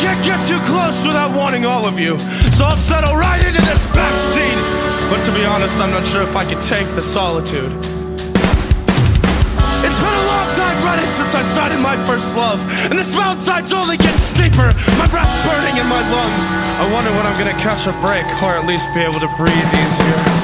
can't get too close without warning all of you, so I'll settle right into this backseat. But to be honest, I'm not sure if I can take the solitude. It's been a long time running since I sighted my first love, and this mountainside's only getting steeper. My breath's burning in my lungs. I wonder when I'm gonna catch a break, or at least be able to breathe easier.